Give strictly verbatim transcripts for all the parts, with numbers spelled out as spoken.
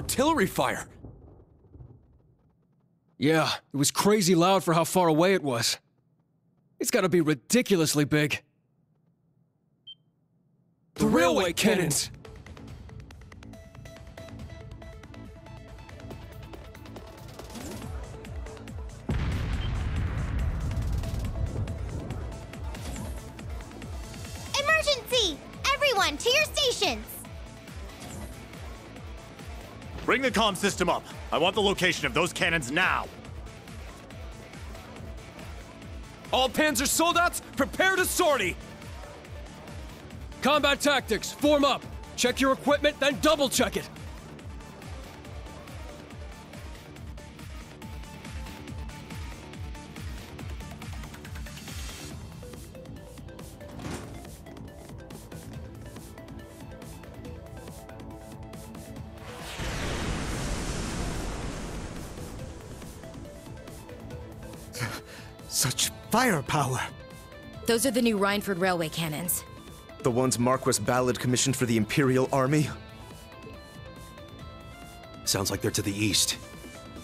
artillery fire! Yeah, it was crazy loud for how far away it was. It's gotta be ridiculously big. The, the railway, railway cannons! Emergency! Everyone, to your stations! Bring the comm system up. I want the location of those cannons now. All Panzer Soldats, prepare to sortie! Combat tactics, form up. Check your equipment, then double-check it. Such firepower! Those are the new Reinford Railway cannons. The ones Marquis Vallad commissioned for the Imperial Army? Sounds like they're to the east.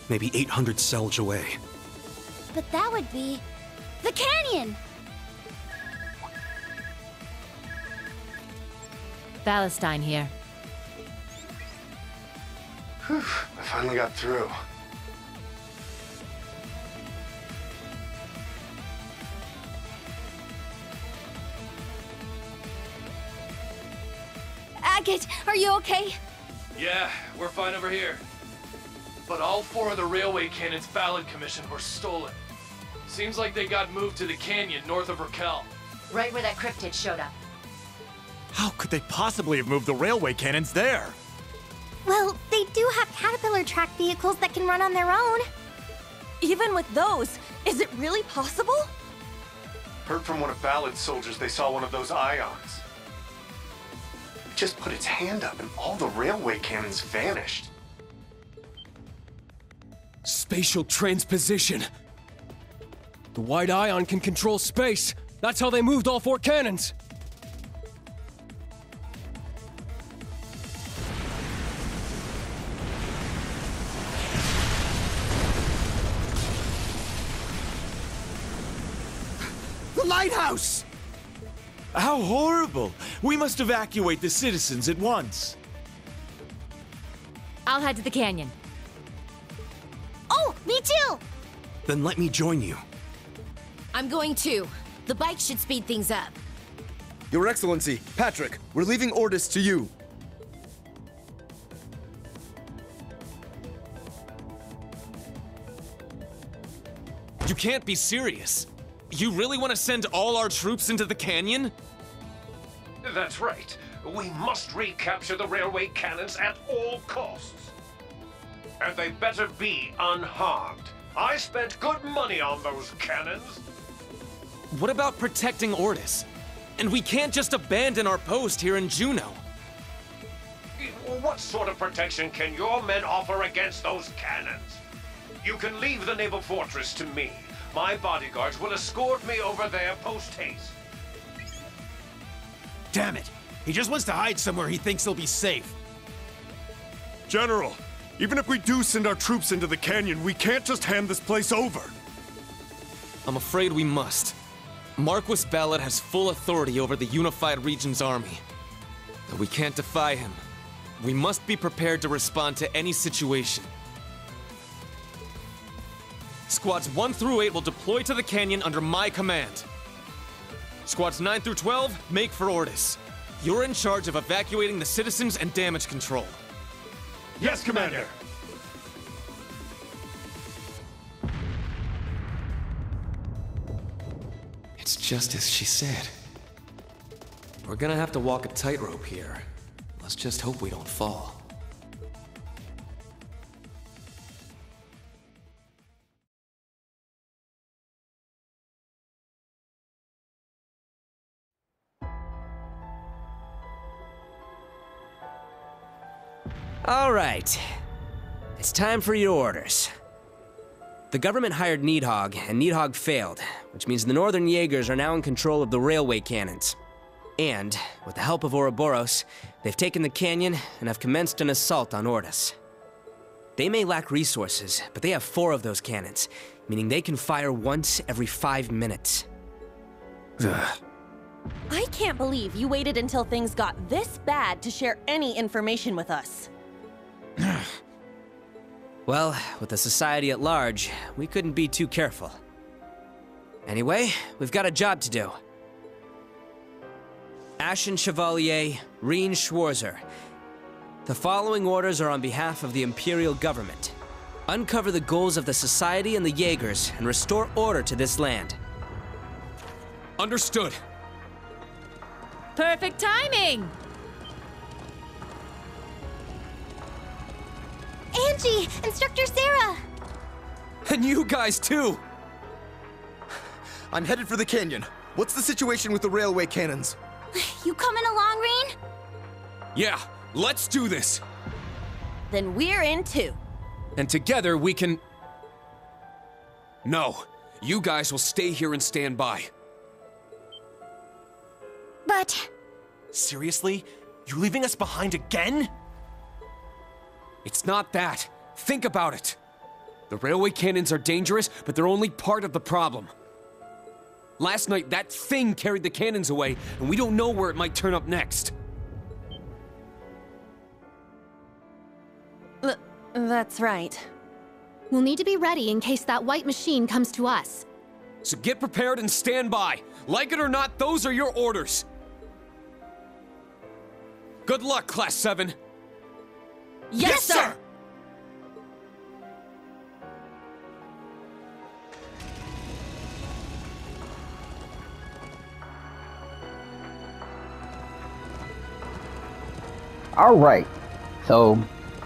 Maybe eight hundred selge away. But that would be... the canyon! Vallastein here. Whew, I finally got through. Are you okay? Yeah, we're fine over here. But all four of the railway cannons Vallad commissioned were stolen. Seems like they got moved to the canyon north of Raquel. Right where that cryptid showed up. How could they possibly have moved the railway cannons there? Well, they do have caterpillar-tracked vehicles that can run on their own. Even with those, is it really possible? Heard from one of Vallad's soldiers they saw one of those ions. Just put its hand up and all the railway cannons vanished. Spatial transposition. The White Ion can control space. That's how they moved all four cannons. The lighthouse! How horrible! We must evacuate the citizens at once. I'll head to the canyon. Oh, me too! Then let me join you. I'm going too. The bike should speed things up. Your Excellency, Patrick, we're leaving Ordis to you. You can't be serious. You really want to send all our troops into the canyon? That's right. We must recapture the railway cannons at all costs. And they better be unharmed. I spent good money on those cannons. What about protecting Ordis? And we can't just abandon our post here in Juno. What sort of protection can your men offer against those cannons? You can leave the naval fortress to me. My bodyguards will escort me over there post-haste. Damn it! He just wants to hide somewhere he thinks he'll be safe. General, even if we do send our troops into the canyon, we can't just hand this place over. I'm afraid we must. Marquis Vallad has full authority over the Unified Region's army. But we can't defy him. We must be prepared to respond to any situation. Squads one through eight will deploy to the canyon under my command. Squads nine through twelve, make for Ordis. You're in charge of evacuating the citizens and damage control. Yes, Commander! It's just as she said. We're gonna have to walk a tightrope here. Let's just hope we don't fall. All right. It's time for your orders. The government hired Nidhogg, and Nidhogg failed, which means the Northern Jaegers are now in control of the railway cannons. And, with the help of Ouroboros, they've taken the canyon and have commenced an assault on Ordis. They may lack resources, but they have four of those cannons, meaning they can fire once every five minutes. Ugh. I can't believe you waited until things got this bad to share any information with us. Well, with the society at large, we couldn't be too careful. Anyway, we've got a job to do. Ashen Chevalier, Rean Schwarzer. The following orders are on behalf of the Imperial government. Uncover the goals of the Society and the Jaegers and restore order to this land. Understood. Perfect timing! Angie! Instructor Sarah! And you guys, too! I'm headed for the canyon. What's the situation with the railway cannons? You coming along, Rean? Yeah, let's do this! Then we're in, too. And together we can... No, you guys will stay here and stand by. But... Seriously? You leaving us behind again? It's not that. Think about it. The railway cannons are dangerous, but they're only part of the problem. Last night, that thing carried the cannons away, and we don't know where it might turn up next. L- that's right. We'll need to be ready in case that white machine comes to us. So get prepared and stand by. Like it or not, those are your orders. Good luck, Class seven. Yes, yes, sir! Alright, so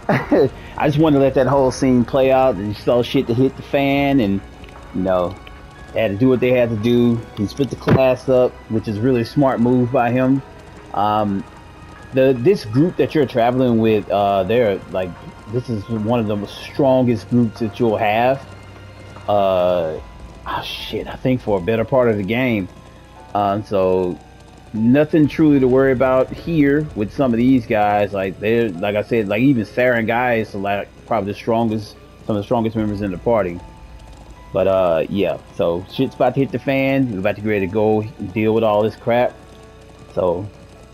I just wanted to let that whole scene play out and just all shit to hit the fan, and you know, they had to do what they had to do. He split the class up, which is really a smart move by him. Um, The, this group that you're traveling with, uh, they're like, this is one of the strongest groups that you'll have. Uh, oh shit, I think for a better part of the game. Um, so nothing truly to worry about here with some of these guys. Like they're, like I said, like even Sarah and Gaius are like probably the strongest, some of the strongest members in the party. But uh, yeah, so shit's about to hit the fan. We're about to get ready to go deal with all this crap. So.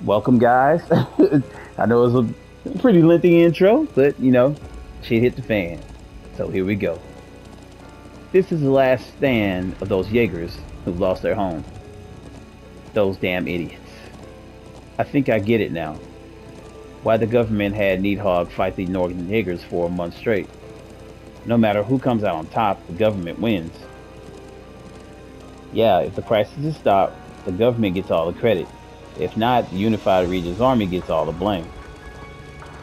Welcome, guys. I know it was a pretty lengthy intro, but you know, shit hit the fan. So here we go. This is the last stand of those Jaegers who've lost their home. Those damn idiots. I think I get it now. Why the government had Nidhogg fight the Northern Jaegers for a month straight. No matter who comes out on top, the government wins. Yeah, if the crisis is stopped, the government gets all the credit. If not, the Unified Region's army gets all the blame.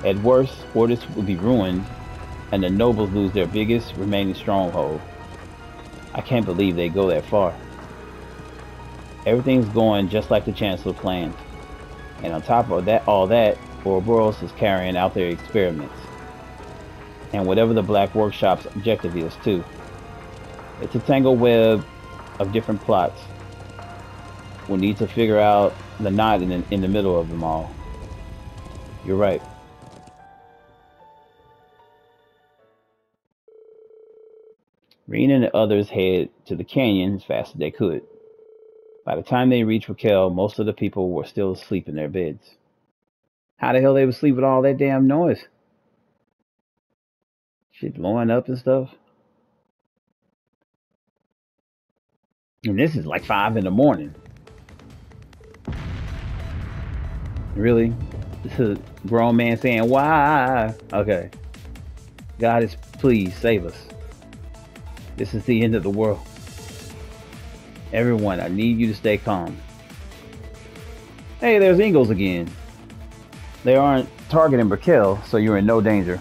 At worst, Ordis will be ruined, and the nobles lose their biggest remaining stronghold. I can't believe they go that far. Everything's going just like the Chancellor planned. And on top of that, all that, Ouroboros is carrying out their experiments. And whatever the Black Workshop's objective is, too. It's a tangled web of different plots. We'll need to figure out the knot in the, in the middle of them all. You're right. Rean and the others head to the canyon as fast as they could. By the time they reached Raquel, most of the people were still asleep in their beds. How the hell they would sleep with all that damn noise? Shit blowing up and stuff. And this is like five in the morning. Really? This is a grown man saying, why? Okay. God is, please save us. This is the end of the world. Everyone, I need you to stay calm. Hey, there's Ingalls again. They aren't targeting Raquel, so you're in no danger.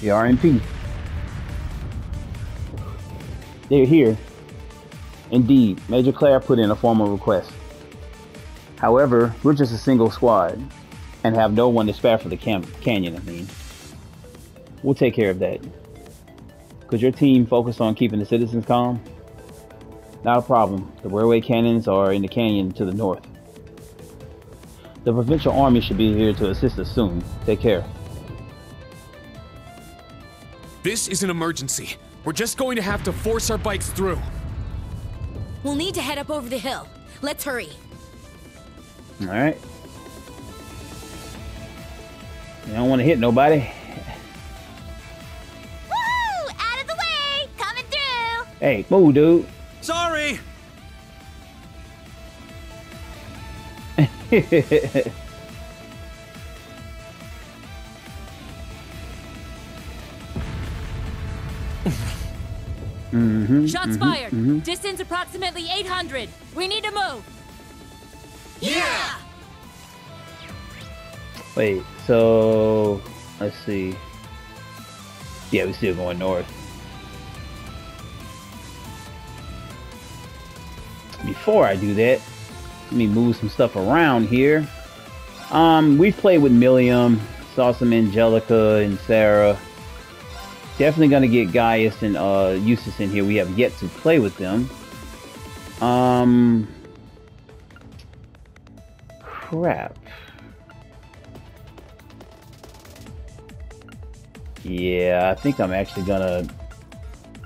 You are in peace. They're here. Indeed, Major Claire put in a formal request. However, we're just a single squad, and have no one to spare for the cam canyon, I mean. We'll take care of that. Could your team focus on keeping the citizens calm? Not a problem. The railway cannons are in the canyon to the north. The provincial army should be here to assist us soon. Take care. This is an emergency. We're just going to have to force our bikes through. We'll need to head up over the hill. Let's hurry. All right. You don't want to hit nobody. Woohoo! Out of the way! Coming through! Hey, move, dude. Sorry! Mm-hmm, shots mm-hmm, fired. Mm-hmm. Distance approximately eight hundred. We need to move. Yeah. Wait. So let's see. Yeah, we're still going north. Before I do that, let me move some stuff around here. Um, we've played with Millium, saw some Angelica and Sarah. Definitely gonna get Gaius and uh, Eustace in here. We have yet to play with them. Um, crap. Yeah, I think I'm actually gonna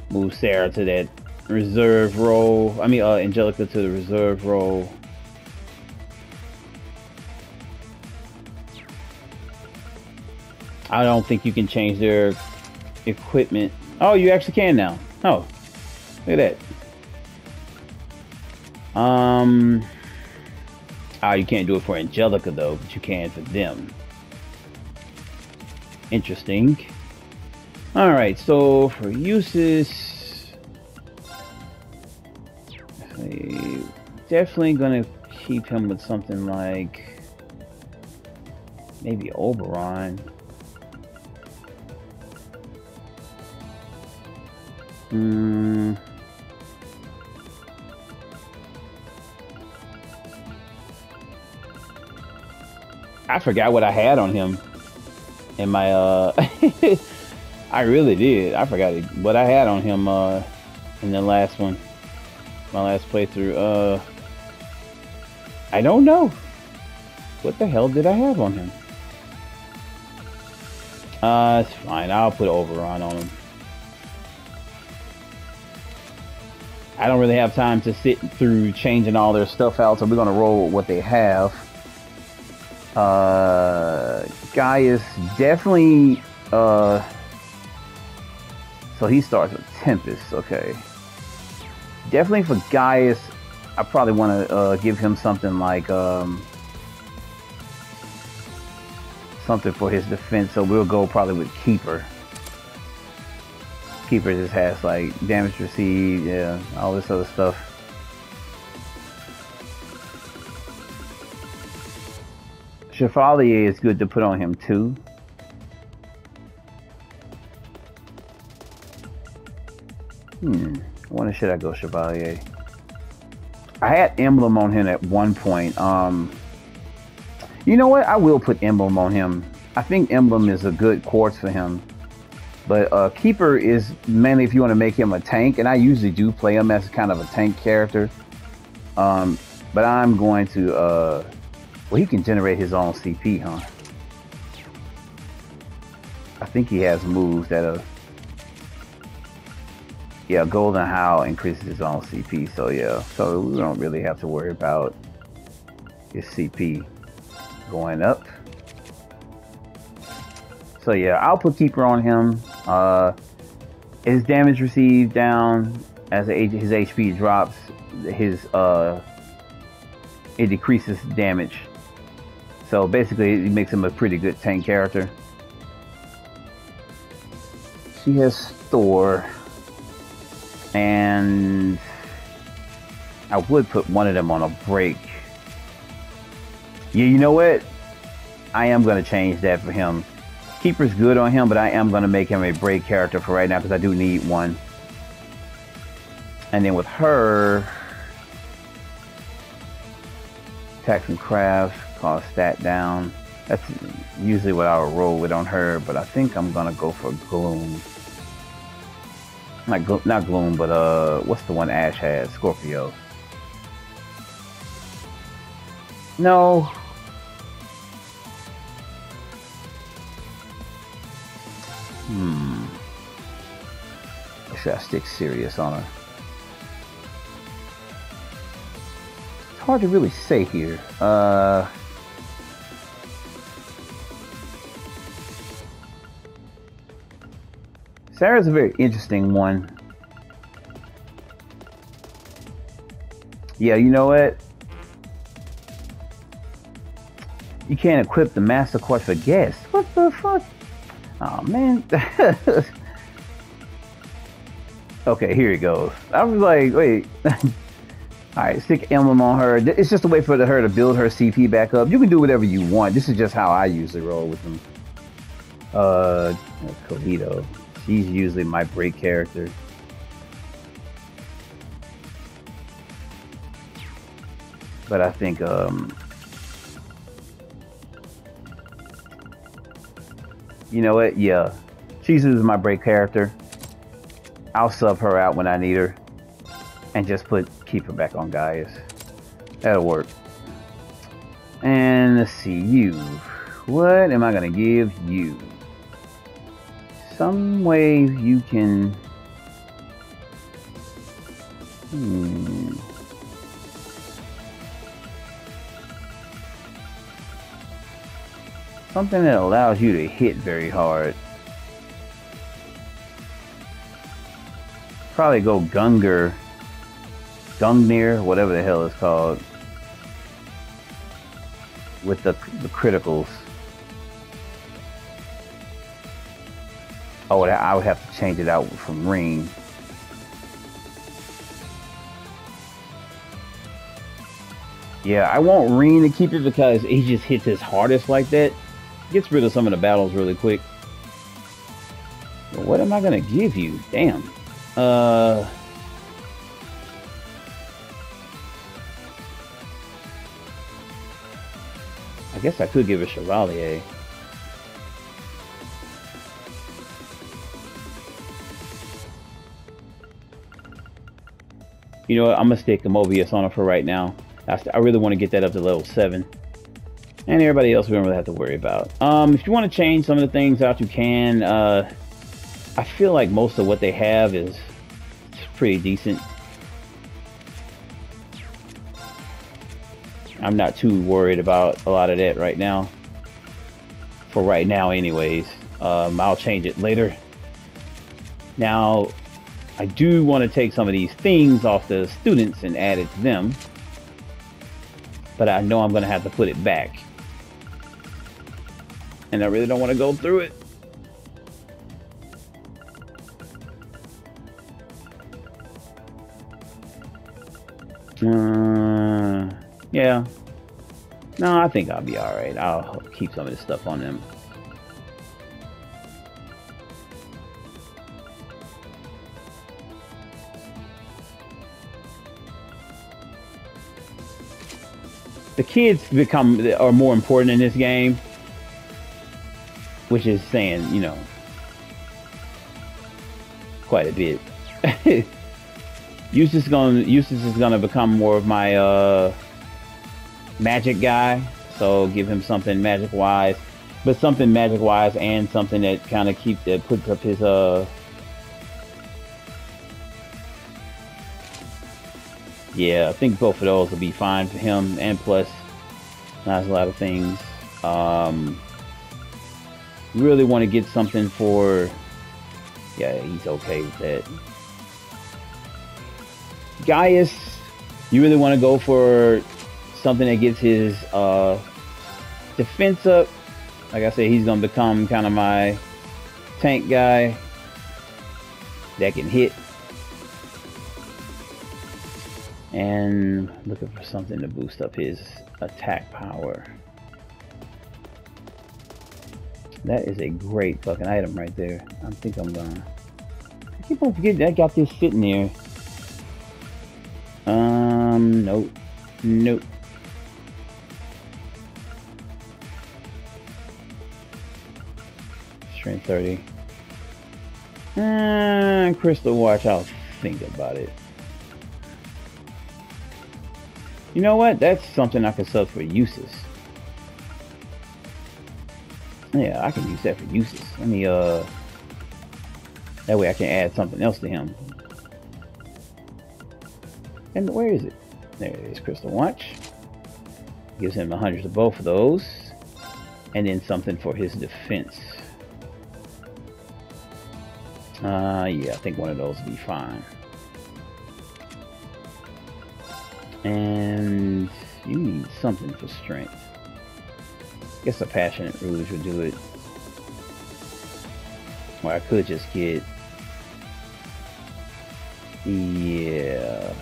move Sarah to that reserve role. I mean, uh, Angelica to the reserve role. I don't think you can change their equipment. Oh, you actually can now. Oh, look at that. Um, ah, oh, you can't do it for Angelica though, but you can for them. Interesting. All right, so for Eustace, definitely gonna keep him with something like maybe Oberon. Hmm. I forgot what I had on him in my uh I really did. I forgot what I had on him uh in the last one. My last playthrough. Uh I don't know. What the hell did I have on him? Uh it's fine. I'll put Oberon on him. I don't really have time to sit through changing all their stuff out, so we're going to roll with what they have. Uh, Gaius definitely... Uh, so he starts with Tempest, okay. Definitely for Gaius, I probably want to uh, give him something like... Um, something for his defense, so we'll go probably with Keeper. Keeper just has like damage received, yeah, all this other stuff. Chevalier is good to put on him too. Hmm, when should I go Chevalier? I had Emblem on him at one point. Um, you know what? I will put Emblem on him. I think Emblem is a good quartz for him. But uh, Keeper is mainly if you want to make him a tank, and I usually do play him as kind of a tank character. Um, but I'm going to, uh, well, he can generate his own C P, huh? I think he has moves that are, yeah, Golden Howl increases his own C P, so yeah. So we don't really have to worry about his C P going up. So yeah, I'll put Keeper on him. Uh, his damage received down as his H P drops. His uh, it decreases damage. So basically, it makes him a pretty good tank character. She has Thor, and I would put one of them on a break. Yeah, you know what? I am gonna change that for him. Keeper's good on him, but I am going to make him a break character for right now because I do need one. And then with her, Attacks and Crafts, cost that down. That's usually what I would roll with on her, but I think I'm going to go for Gloom. Not, glo not Gloom, but uh, what's the one Ash has? Scorpio. No. Hmm. Should I stick serious on her? It's hard to really say here. Uh... Sarah's a very interesting one. Yeah, you know what? You can't equip the Master Course for guests. What the fuck? Oh man. Okay, here it goes. I was like, wait. Alright, stick emblem on her. It's just a way for her to build her C P back up. You can do whatever you want. This is just how I usually roll with them. Uh, Codito. She's usually my break character. But I think, um... you know what? Yeah. She's usually my break character. I'll sub her out when I need her. And just put keep her back on Gaius. That'll work. And let's see. You. What am I going to give you? Some way you can... Hmm... Something that allows you to hit very hard. Probably go Gungnir, Gungnir, whatever the hell it's called, with the, the criticals. Oh, I would have to change it out from Rean. Yeah, I want Rean to keep it because he just hits his hardest like that. Gets rid of some of the battles really quick. But what am I gonna give you? Damn. Uh. I guess I could give a Chevalier. You know what? I'm gonna stick the Mobius on her for right now. I, I really want to get that up to level seven. And everybody else we don't really have to worry about. Um, if you want to change some of the things out, you can. Uh, I feel like most of what they have is pretty decent. I'm not too worried about a lot of that right now. For right now, anyways. Um, I'll change it later. Now, I do want to take some of these things off the students and add it to them. But I know I'm going to have to put it back. And I really don't want to go through it. Uh, yeah. No, I think I'll be alright. I'll keep some of this stuff on them. The kids become are more important in this game, which is saying, you know, quite a bit. Eustace is gonna Eustace is gonna become more of my uh, magic guy, so give him something magic wise, but something magic wise and something that kind of keep that puts up his uh. Yeah, I think both of those will be fine for him, and plus, not a lot of things. Um, really want to get something for... Yeah, he's okay with that. Gaius, you really want to go for something that gets his uh, defense up. Like I said, he's going to become kind of my tank guy that can hit. And looking for something to boost up his attack power. That is a great fucking item right there. I think I'm gonna... I keep on forgetting that I got this sitting there. Um, nope. Nope. Strength thirty. Uh, Crystal Watch, I'll think about it. You know what? That's something I can sell for Eustace. Yeah, I can use that for Eustace. Let me, uh... That way I can add something else to him. And where is it? There it is, Crystal Watch. Gives him a hundred of both of those. And then something for his defense. Uh, yeah, I think one of those would be fine. And you need something for strength. I guess a passionate rouge would do it. Or I could just get... Yeah...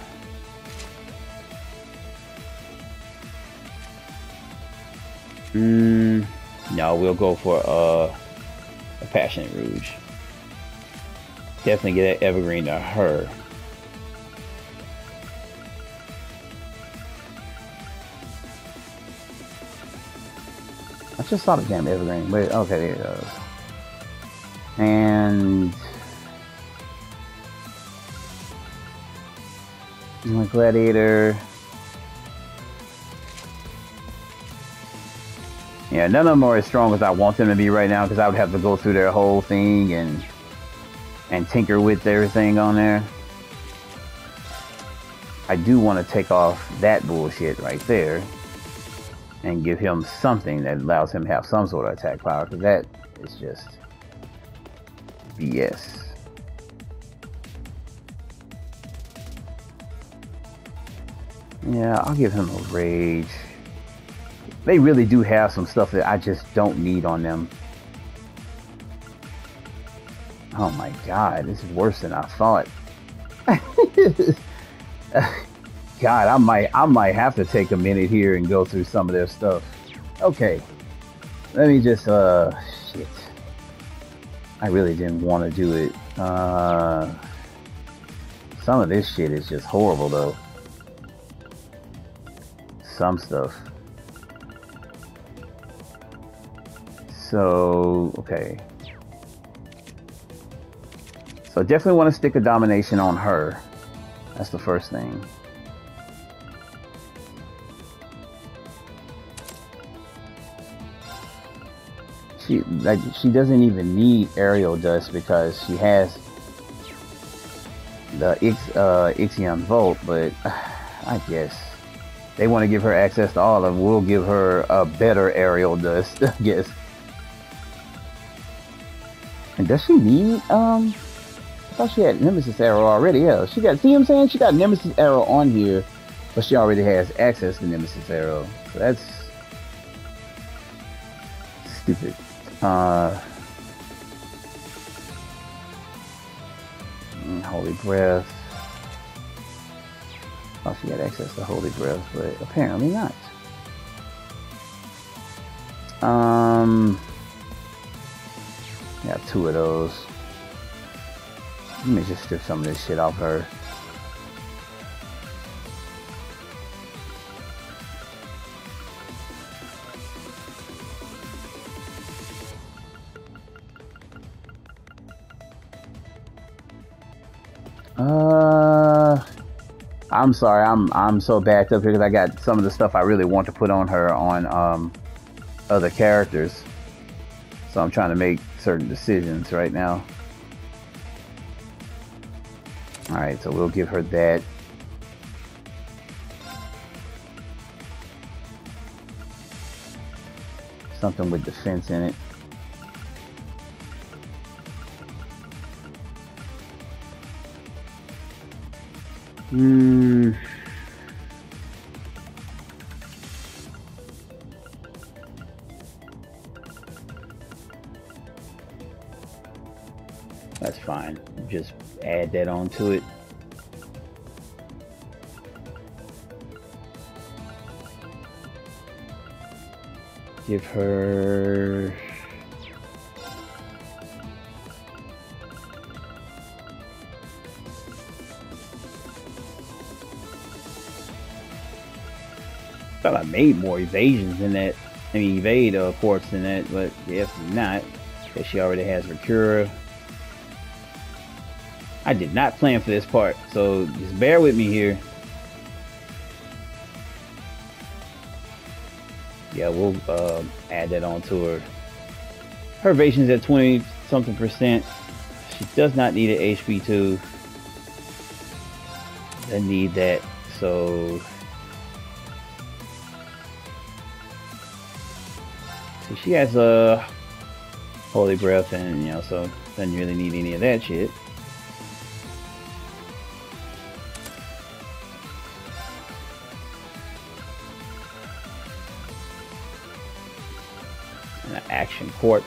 Mm, no, we'll go for uh, a passionate rouge. Definitely get that evergreen to her. I just saw the damn evergreen. Wait, okay, there it goes. And my gladiator. Yeah, none of them are as strong as I want them to be right now because I would have to go through their whole thing and and tinker with everything on there. I do want to take off that bullshit right there and give him something that allows him to have some sort of attack power, because that is just B S. Yeah, I'll give him a rage. They really do have some stuff that I just don't need on them. Oh my god, this is worse than I thought. God, I might I might have to take a minute here and go through some of their stuff. Okay. Let me just uh shit. I really didn't want to do it. Uh some of this shit is just horrible though. Some stuff. So, okay. So definitely want to stick a domination on her. That's the first thing. She, like, she doesn't even need aerial dust because she has the Ix, uh, Ixion Volt, but uh, I guess they want to give her access to all of them. We'll give her a better aerial dust, I guess. And does she need, um, I thought she had Nemesis Arrow already. Yeah, she got, see what I'm saying? She got Nemesis Arrow on here, but she already has access to Nemesis Arrow. So that's stupid. Uh, Holy Breath. I thought she had access to Holy Breath, but apparently not. Um... Got two of those. Let me just strip some of this shit off her. Uh, I'm sorry. I'm I'm so backed up here because I got some of the stuff I really want to put on her on um other characters. So I'm trying to make certain decisions right now. Alright, so we'll give her that. Something with defense in it. Hmm. That's fine. Just add that on to it. Give her... I thought I made more evasions than that. I mean, evade, uh, of course, than that, but if not, because she already has Recura. I did not plan for this part, so just bear with me here. Yeah, we'll uh, add that on to her. Her evasion's at twenty something percent. She does not need an H P two. Doesn't need that, so... So she has a Holy Breath and, you know, so doesn't really need any of that shit. And an Action Quartz.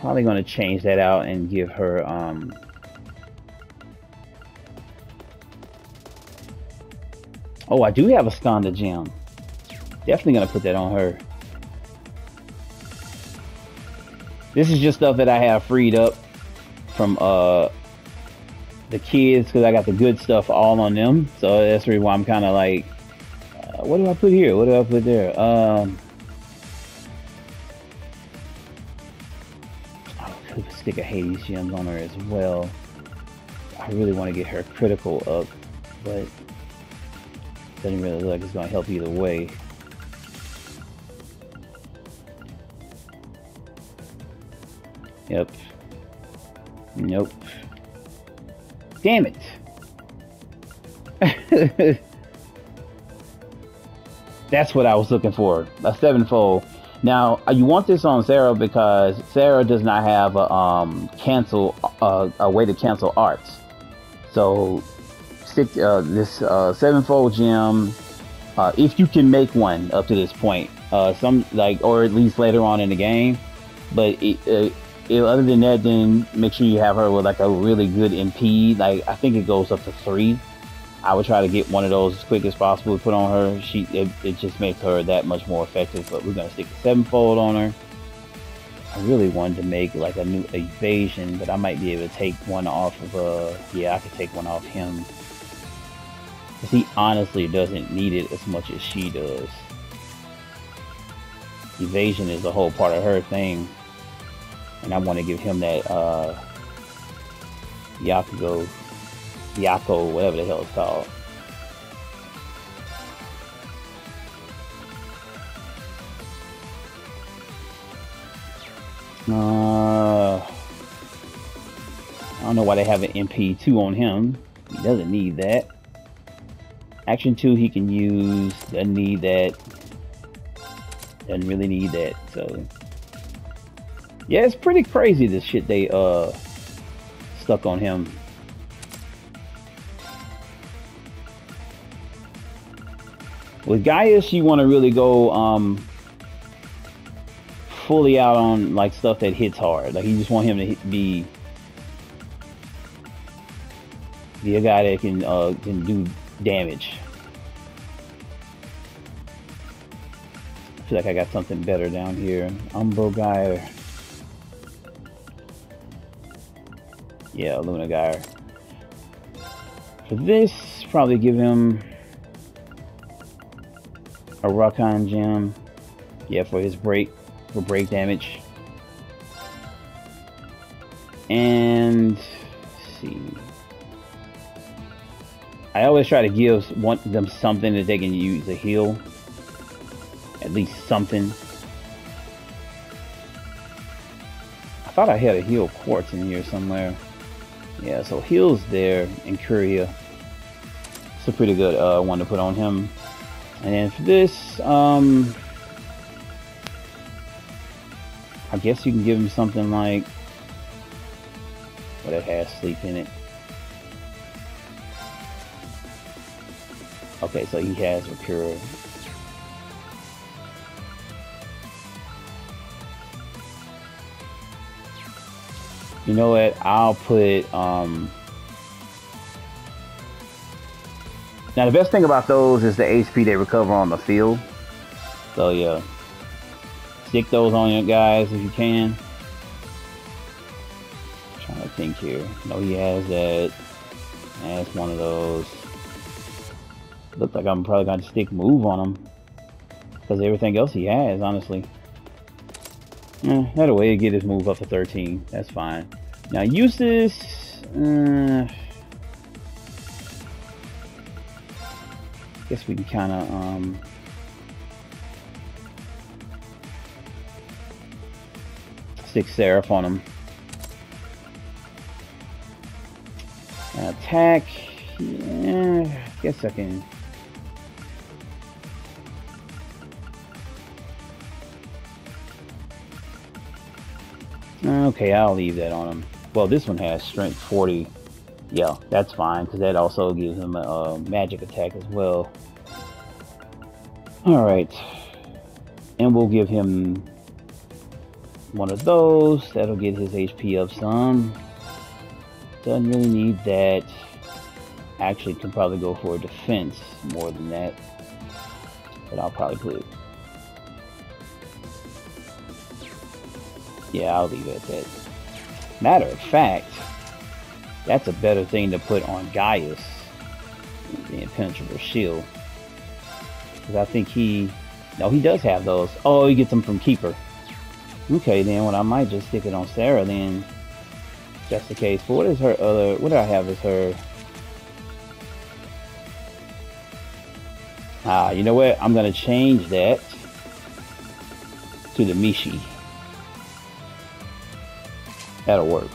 Probably going to change that out and give her, um... Oh, I do have a Skanda gem. Definitely going to put that on her. This is just stuff that I have freed up from uh, the kids, because I got the good stuff all on them. So that's really why I'm kind of like, uh, what do I put here? What do I put there? Um, I could stick a Hades Gems on her as well. I really want to get her critical up, but doesn't really look like it's going to help either way. Yep. Nope. Damn it! That's what I was looking for. A sevenfold. Now, you want this on Sarah because Sarah does not have a um, cancel uh, a way to cancel arts. So, stick uh, this uh, sevenfold gem uh, if you can make one up to this point. Uh, some like, or at least later on in the game, but. It, uh, Other than that, then make sure you have her with like a really good M P. Like I think it goes up to three. I would try to get one of those as quick as possible to put on her. She it, it just makes her that much more effective. But we're gonna stick a sevenfold on her. I really wanted to make like a new evasion, but I might be able to take one off of uh yeah I could take one off him. 'Cause he honestly doesn't need it as much as she does. Evasion is a whole part of her thing. And I want to give him that uh, Yakugo, Yako, whatever the hell it's called. Uh, I don't know why they have an M P two on him. He doesn't need that. Action two he can use. Doesn't need that. Doesn't really need that. So. Yeah, it's pretty crazy this shit they uh stuck on him. With Gaius, you want to really go um fully out on like stuff that hits hard. Like you just want him to be be a guy that can uh can do damage. I feel like I got something better down here. Umbro guy. Yeah, Luna guy. For this, probably give him a Rakan gem. Yeah, for his break, for break damage. And let's see, I always try to give one, them something that they can use to heal. At least something. I thought I had a heal quartz in here somewhere. Yeah, so heals there in Curia. It's a pretty good uh, one to put on him. And then for this, um, I guess you can give him something like, well, that has sleep in it. Okay, so he has a cure. You know what? I'll put, um... Now, the best thing about those is the H P they recover on the field. So, yeah. Stick those on your guys if you can. I'm trying to think here. I know he has that. That's one of those. Looks like I'm probably going to stick move on him. Because everything else he has, honestly. Eh, that'll way to get his move up to thirteen. That's fine. Now, Eustace. Uh, guess we can kind of. Um, stick Seraph on him. Attack. Yeah, I guess I can. Okay, I'll leave that on him. Well, this one has strength forty. Yeah, that's fine, because that also gives him a, a magic attack as well. Alright. And we'll give him one of those. That'll get his H P up some. Doesn't really need that. Actually, can probably go for a defense more than that. But I'll probably put it. Yeah, I'll leave it at that. Matter of fact, that's a better thing to put on Gaius, the impenetrable shield. Because I think he... No, he does have those. Oh, he gets them from Keeper. Okay, then what I might just stick it on Sarah then. Just in case. But what is her other... What do I have as her... Ah, you know what? I'm going to change that to the Mishi. That'll work.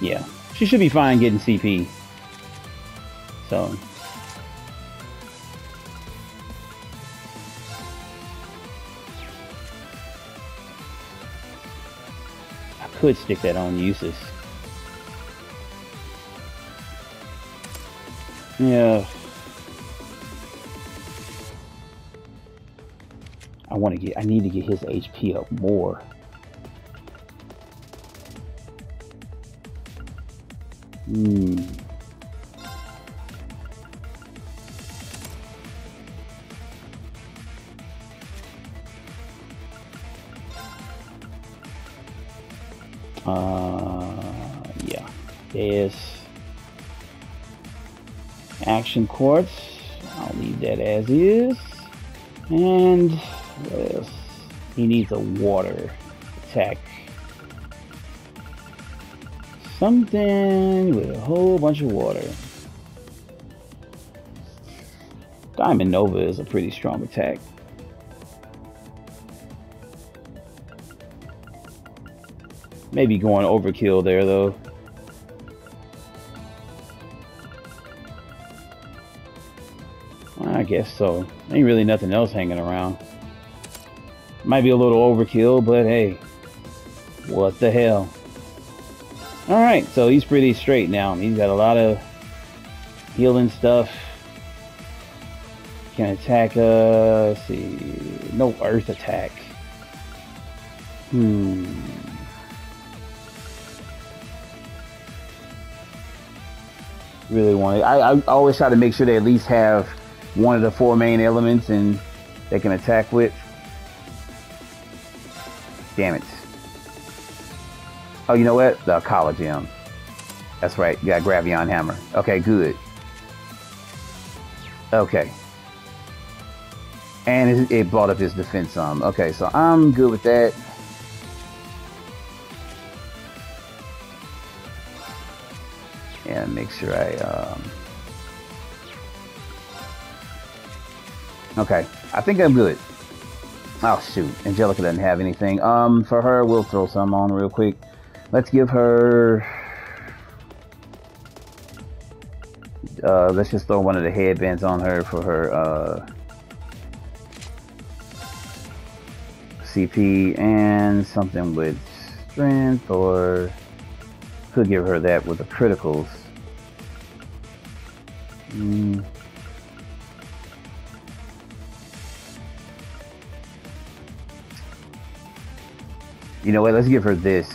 Yeah, she should be fine getting C P. So. I could stick that on Eustace. Yeah. I want to get, I need to get his H P up more. Hmm. Uh, yeah. There's action quartz. I'll leave that as is. And what else? He needs a water attack. Something with a whole bunch of water. Diamond Nova is a pretty strong attack. Maybe going overkill there though. I guess so. Ain't really nothing else hanging around. Might be a little overkill, but hey, what the hell? Alright, so he's pretty straight now. He's got a lot of healing stuff. Can attack, uh, let's see. No earth attack. Hmm. Really want it. I, I always try to make sure they at least have one of the four main elements and they can attack with. Damn it. Oh, you know what? The Colosseum. That's right. You got Gravion Hammer. Okay, good. Okay. And it, it brought up his defense some. Okay, so I'm good with that. And make sure I... Um... Okay, I think I'm good. Oh, shoot. Angelica doesn't have anything. Um, for her, we'll throw some on real quick. Let's give her, uh, let's just throw one of the headbands on her for her uh, C P and something with strength, or could give her that with the criticals. Mm. You know what, let's give her this.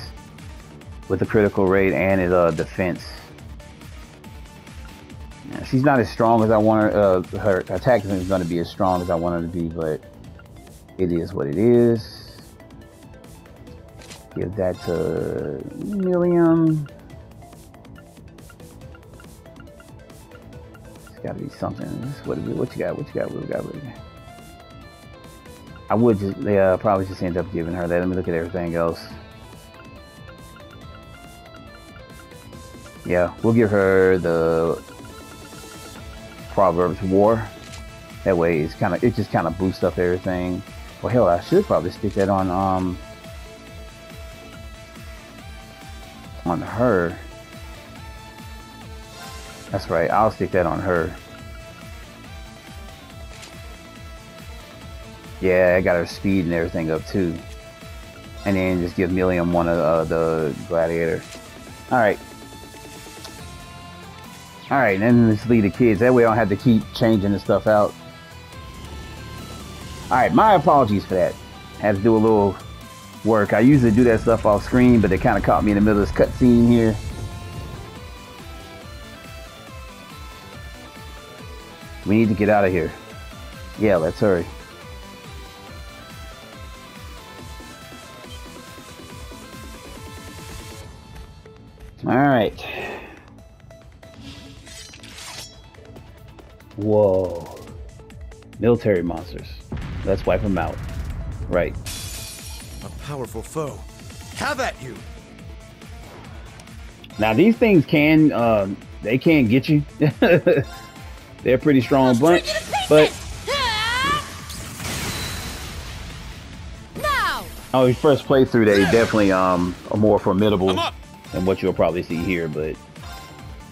With a critical rate and his uh, defense. Now, she's not as strong as I want her. Uh, her attack isn't going to be as strong as I want her to be, but it is what it is. Give that to Millium. It's got to be something. What, what you got? What you got? What you got? What you got? I would just, yeah, probably just end up giving her that. Let me look at everything else. Yeah, we'll give her the Proverbs War. That way, it's kind of it just kind of boosts up everything. Well, hell, I should probably stick that on um on her. That's right, I'll stick that on her. Yeah, I got her speed and everything up too. And then just give Millium one of uh, the gladiator. Alright. Alright, then let's leave the kids. That way I don't have to keep changing the stuff out. Alright, my apologies for that. Had to do a little work. I usually do that stuff off screen, but it kind of caught me in the middle of this cutscene here. We need to get out of here. Yeah, let's hurry. Alright. Whoa. Military monsters. Let's wipe them out. Right. A powerful foe. Have at you! Now these things can, uh, they can get you. They're pretty strong bunch, but... Now. Oh, your first playthrough, they definitely um, are more formidable than what you'll probably see here, but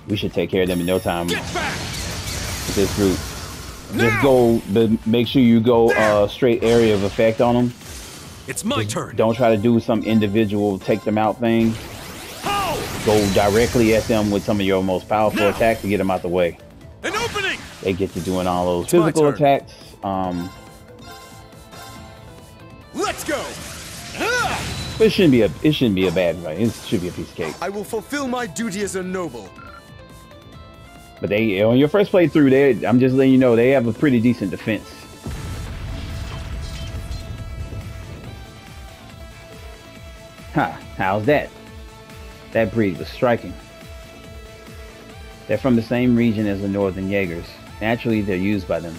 we should take care of them in no time with this group. Now. Just go, but make sure you go uh, straight area of effect on them. It's my Just turn. Don't try to do some individual take them out thing. Oh. Go directly at them with some of your most powerful now. attacks to get them out the way. An opening. They get to doing all those it's physical attacks. Um, Let's go. It shouldn't be a it shouldn't be a bad fight. It should be a piece of cake. I will fulfill my duty as a noble. But they on your first playthrough, they I'm just letting you know they have a pretty decent defense. Huh? How's that? That breed was striking. They're from the same region as the Northern Jaegers. Naturally, they're used by them.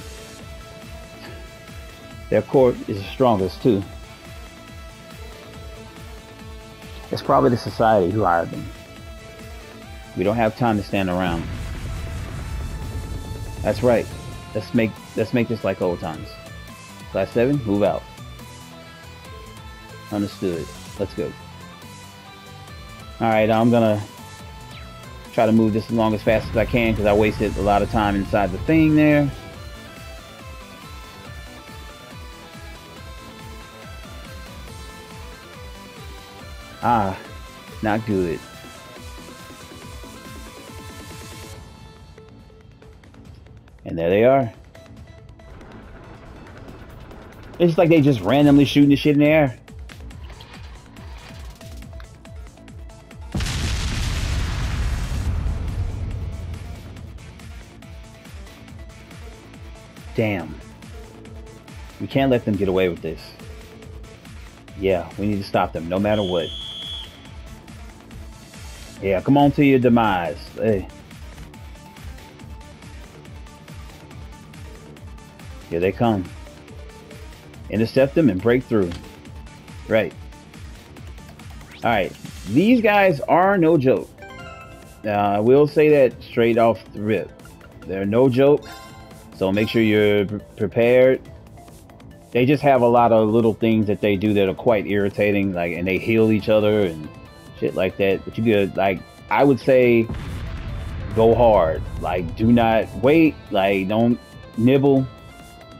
Their corps is the strongest, too. It's probably the society who hired them. We don't have time to stand around. That's right. Let's make, let's make this like old times. Class seven, move out. Understood. Let's go. Alright, I'm gonna... try to move this along as fast as I can because I wasted a lot of time inside the thing there. Ah, not good. And there they are. It's like they just randomly shooting the shit in the air. Damn. We can't let them get away with this. Yeah, we need to stop them, no matter what. Yeah, come on to your demise. Hey. Here they come. Intercept them and break through. Right. Alright, these guys are no joke. Uh, I will say that straight off the rip. They're no joke. So make sure you're prepared. They just have a lot of little things that they do that are quite irritating, like, and they heal each other and shit like that. But you get, like, I would say go hard. Like, do not wait. Like, don't nibble.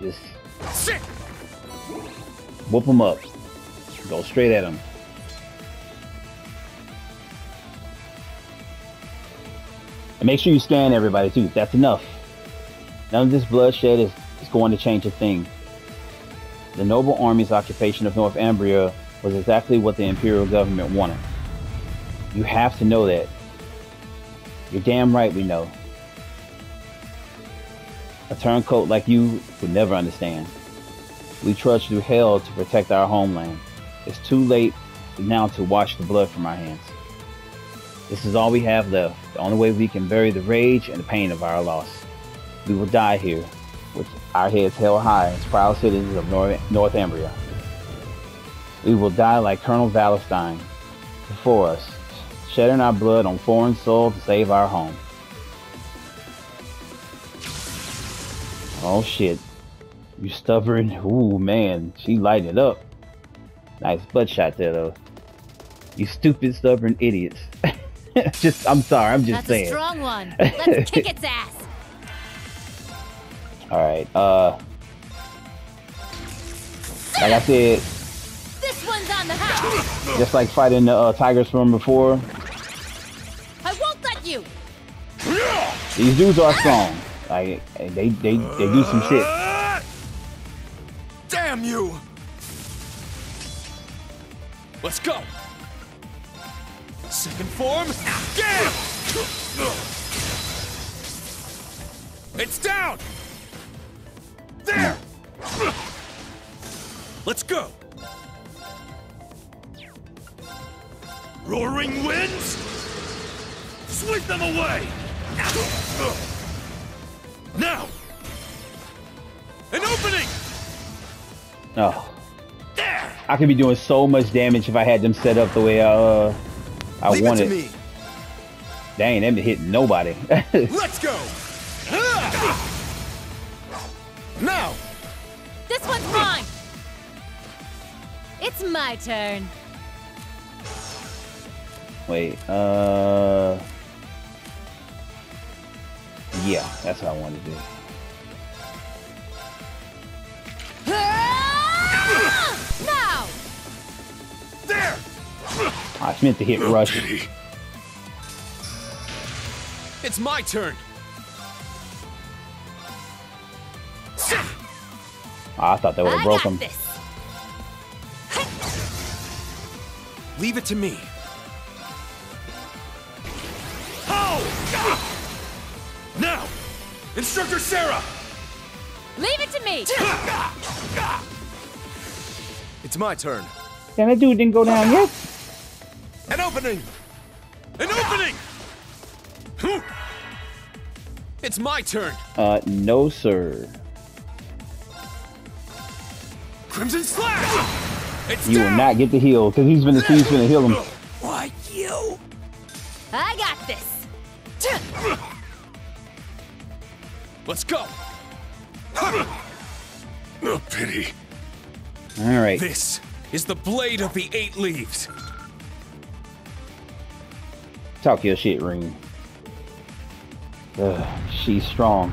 Just shit. Whoop them up. Go straight at them. And make sure you scan everybody, too. That's enough. None of this bloodshed is, is going to change a thing. The noble army's occupation of Northumbria was exactly what the imperial government wanted. You have to know that. You're damn right we know. A turncoat like you would never understand. We trudged through hell to protect our homeland. It's too late now to wash the blood from our hands. This is all we have left. The only way we can bury the rage and the pain of our loss. We will die here, with our heads held high as proud citizens of North Northumbria. We will die like Colonel Valestine before us, shedding our blood on foreign soil to save our home. Oh shit, you stubborn, ooh man, she lighted it up. Nice butt shot there though. You stupid, stubborn idiots. just, I'm sorry, I'm just That's saying. That's a strong one. Let's kick its ass. All right. Uh, like I said, this one's on the house. Just like fighting the uh, tigers from before. I won't let you. These dudes are strong. Like they, they, they do some shit. Damn you! Let's go. Second form, damn! It's down. There. Let's go. Roaring winds, sweep them away. Now, an opening. Oh. There. I could be doing so much damage if I had them set up the way I, uh, I Leave wanted. It to me. Dang, that hit nobody. Let's go. Now. This one's mine. It's my turn. Wait. Uh. Yeah, that's what I wanted to do. Now. There. I just meant to hit rush. It's my turn. Oh, I thought that would have broke him. Leave it to me. Oh! Now, Instructor Sarah. Leave it to me. It's my turn. Damn, that dude didn't go down yet. An opening. An opening. It's my turn. Uh, no, sir. Crimson Slash! It's you down. Will not get the heal, because he's gonna see he's gonna heal him. Why you? I got this. Let's go. No pity. All right. This is the blade of the eight leaves. Talk your shit, Ring. Ugh, she's strong,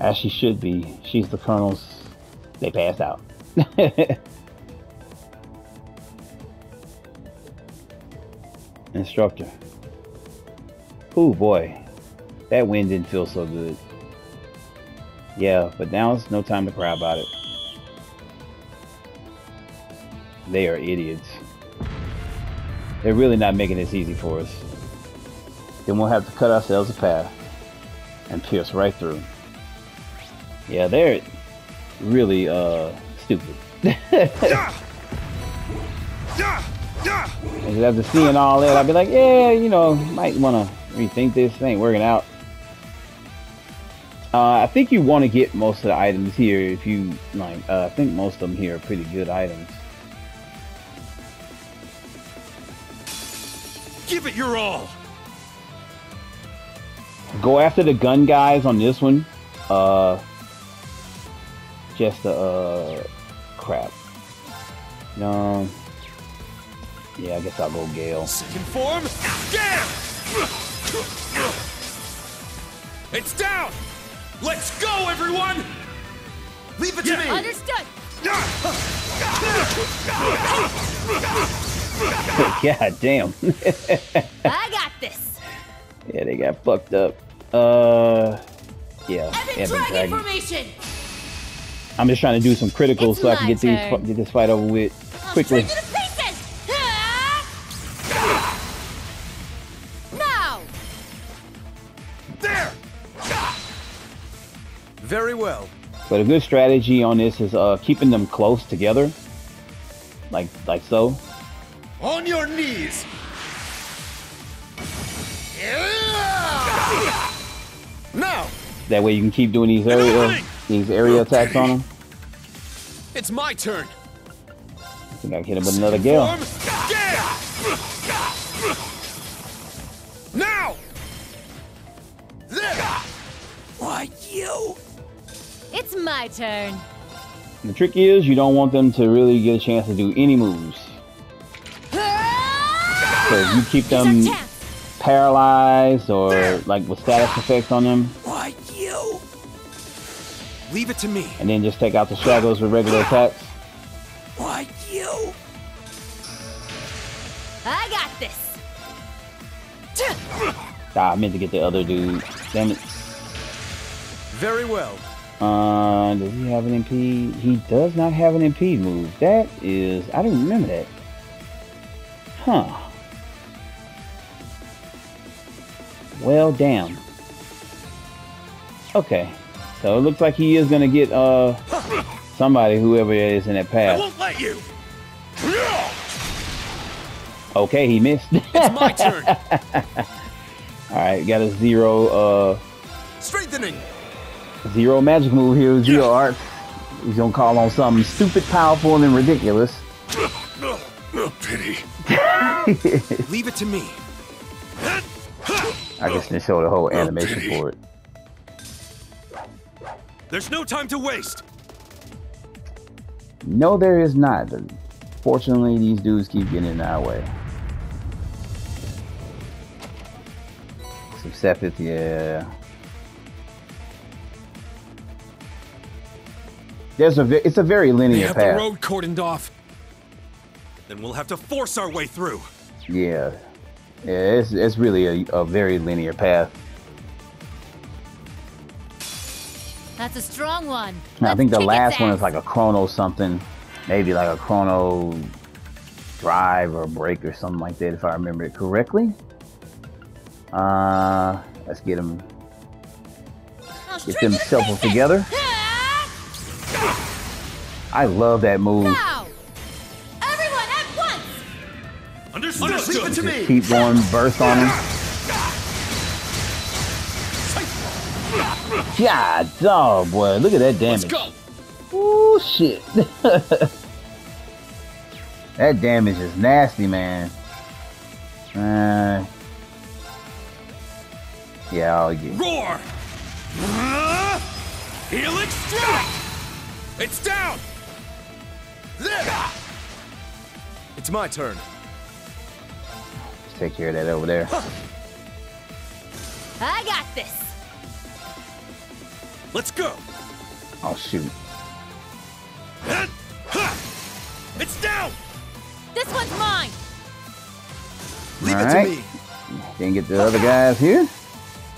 as she should be. She's the Colonel's. They passed out. Instructor. Oh boy, that wind didn't feel so good. Yeah, but now it's no time to cry about it. They are idiots. They're really not making this easy for us. Then we'll have to cut ourselves a path and pierce right through. Yeah, they're really uh stupid. After seeing all that, I'd be like, yeah, you know, might want to rethink this. Thing ain't working out. uh I think you want to get most of the items here if you like. uh, I think most of them here are pretty good items. Give it your all. Go after the gun guys on this one. uh Just the uh, crap. No. Yeah, I guess I'll go Gale. Second form, yeah! It's down. Let's go, everyone. Leave it yeah. to me. Understood. God damn. I got this. Yeah, they got fucked up. Uh, yeah. Evan Dragon, Dragon formation. I'm just trying to do some criticals so I can get these get this fight over with quickly. Now. There. Very well. But a good strategy on this is uh, keeping them close together, like like so. On your knees. Now. That way you can keep doing these areas. These area attacks on him. It's my turn. I think I can hit him with another Gale. Now! There! Why you? It's my turn. The trick is you don't want them to really get a chance to do any moves. Ah! So if you keep them paralyzed or like with status effects on them. What you? Leave it to me. And then just take out the shadows with regular attacks. What you? I got this. Ah, I meant to get the other dude. Damn it. Very well. Uh, does he have an M P? He does not have an M P move. That is, I didn't remember that. Huh. Well, damn. Okay. So it looks like he is gonna get uh somebody, whoever it is in that path. I won't let you. Okay, he missed. It's my turn. All right, got a zero. Uh, Strengthening. Zero magic move here. Zero art. He's gonna call on something stupid, powerful, and then ridiculous. No, no pity. Leave it to me. I just didn't show the whole animation no for it. There's no time to waste. No, there is not. Fortunately, these dudes keep getting in our way. Let's accept it, yeah. There's a. It's a very linear they have path. The road cordoned off. Then we'll have to force our way through. Yeah. Yeah, it's, it's really a, a very linear path. That's a strong one. Now, I think the last one is like a chrono something. Maybe like a chrono drive or break or something like that, if I remember it correctly. Uh, let's get them, get them shuffled together. I love that move. Understood. Just to keep going, burst on him. God, dog, boy, look at that damage. Oh shit! That damage is nasty, man. Uh, yeah, I'll get. Roar! He'll extract. It's down. There. It's my turn. Take care of that over there. I got this. Let's go. Oh shoot. It's down. This one's mine. Leave it to me. Didn't get the other guys here.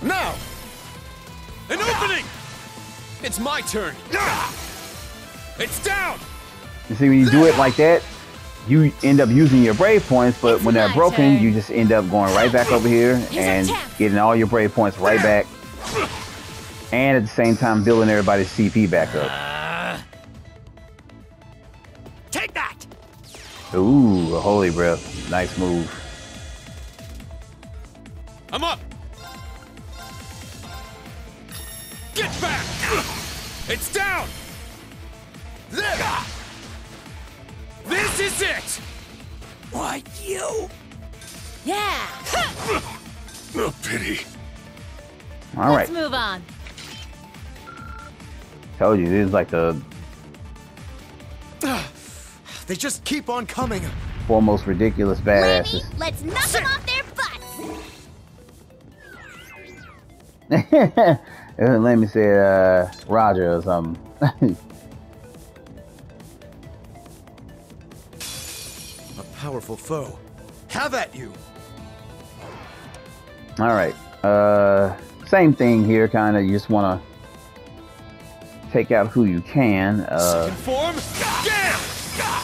Now. An opening. It's my turn. It's down. You see, when you do it like that, you end up using your brave points, but it's when they're broken, turn. You just end up going right back over here and getting all your brave points right back. And at the same time, building everybody's C P back up. Uh, take that! Ooh, a holy breath. Nice move. I'm up! Get back! It's down! There! This is it! Why, you? Yeah! No pity. Alright. Let's move on. Told you, this is like the... They just keep on coming. Foremost ridiculous badasses. Lady, let's knock them off their butts! Let me say, uh, Roger or something. Powerful foe. Have at you. All right. Uh, same thing here. Kind of. You just want to take out who you can. Uh, form.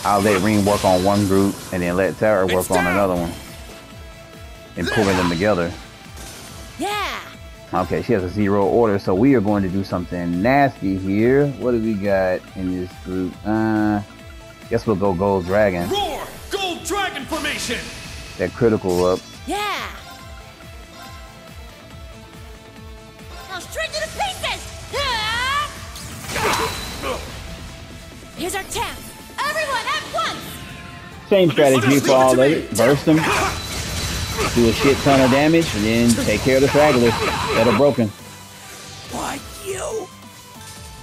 I'll let Rean work on one group, and then let Sarah work it's on down. Another one, and pulling them together. Yeah. Okay. She has a zero order, so we are going to do something nasty here. What do we got in this group? Uh, guess we'll go Gold Dragon. Roar! Dragon formation. That critical up. Yeah. Now straight to the pieces. Yeah. Here's our tap. Everyone at once. Same strategy for all of it. Burst them. Do a shit ton of damage, and then take care of the stragglers that are broken. Why you?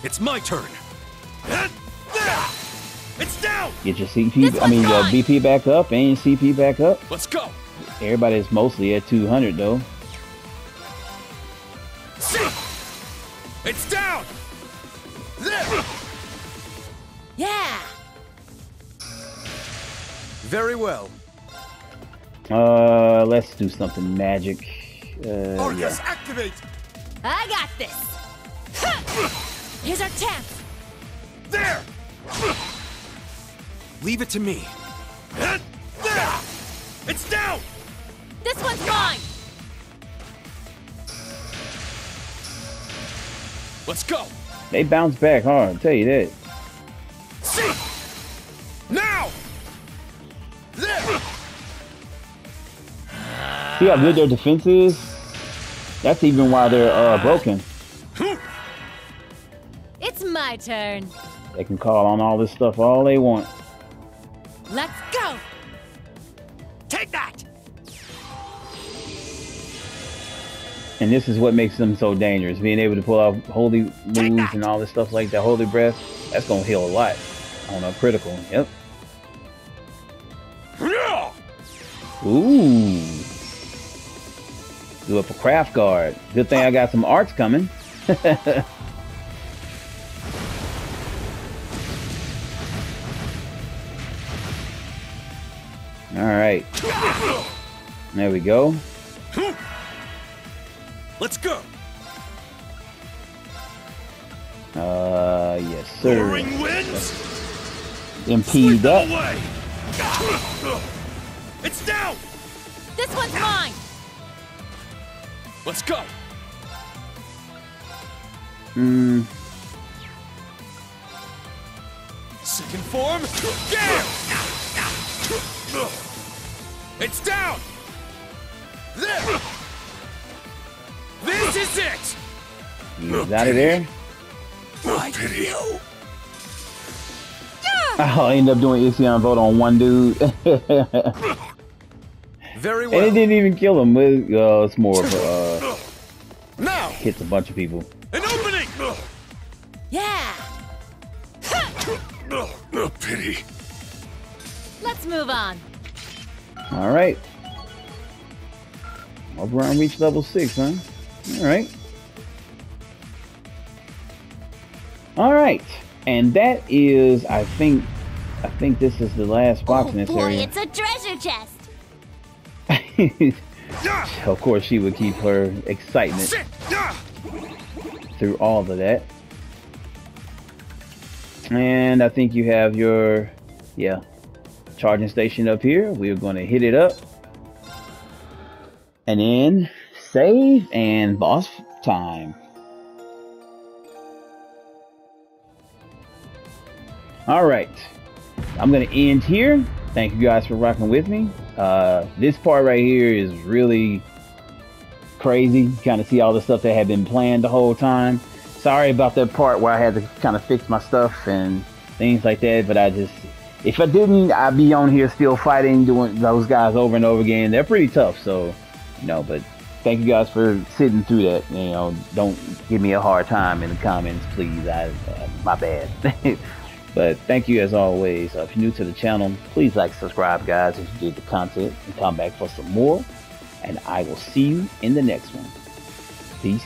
It's my turn. It's down. Get your C P, I mean your B P back up and your C P back up. Let's go. Everybody's mostly at two hundred though. See, it's down. There. Yeah. Very well. Uh, let's do something magic. Uh, Ordis, yeah. Activate. I got this. Ha! Here's our tap. There. Leave it to me. There. It's down. This one's mine. Let's go. They bounce back hard. I'll tell you that. See. Now. There. See how good their defense is? That's even why they're uh, broken. It's my turn. They can call on all this stuff all they want. Let's go! Take that! And this is what makes them so dangerous. Being able to pull off holy moves and all this stuff like that. Holy breath. That's going to heal a lot on a critical. Yep. Ooh. Do up a craft guard. Good thing I got some arts coming. Alright. There we go. Let's go. Uh yes, sir. Impede that. It's down! This one's mine! Let's go. Hmm. Second form. Yeah. It's down. There. This is it. He's out of there. My video. Yeah. Oh, I ended up doing Ixion vote on one dude. Very well. And it didn't even kill him. It, uh, it's more of a. Now hits a bunch of people. An opening. Yeah. No, no pity. Let's move on. All right. Oberon reached level six, huh? All right. All right, and that is, I think, I think this is the last box oh, in this boy, area. It's a treasure chest. Of course, she would keep her excitement through all of that. And I think you have your, yeah, charging station up here. We're going to hit it up. And then save and boss time. All right. I'm going to end here. Thank you guys for rocking with me. Uh, this part right here is really crazy. You kind of see all the stuff that had been planned the whole time. Sorry about that part where I had to kind of fix my stuff and things like that, but I just, if I didn't, I'd be on here still fighting, doing those guys over and over again. They're pretty tough, so, you know, but thank you guys for sitting through that. You know, don't give me a hard time in the comments, please. I, uh, my bad. But thank you as always. Uh, if you're new to the channel, please like, subscribe, guys, if you dig the content, and come back for some more. And I will see you in the next one. Peace.